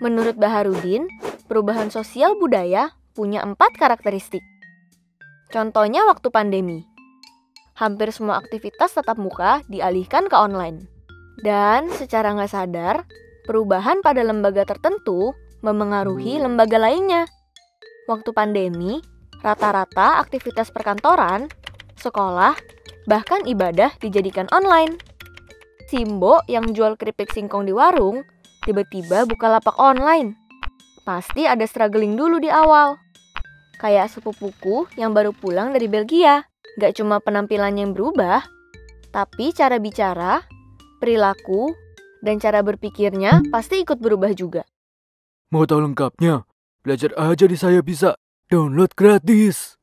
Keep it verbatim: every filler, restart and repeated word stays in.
Menurut Baharudin, perubahan sosial budaya punya empat karakteristik. Contohnya waktu pandemi. Hampir semua aktivitas tatap muka dialihkan ke online. Dan secara nggak sadar, perubahan pada lembaga tertentu memengaruhi lembaga lainnya. Waktu pandemi, rata-rata aktivitas perkantoran, sekolah, bahkan ibadah dijadikan online. Simbo yang jual keripik singkong di warung, tiba-tiba Bukalapak online. Pasti ada struggling dulu di awal. Kayak sepupuku yang baru pulang dari Belgia. Gak cuma penampilannya yang berubah, tapi cara bicara, perilaku, dan cara berpikirnya pasti ikut berubah juga. Mau tahu lengkapnya? Belajar aja di Saya Bisa. Download gratis.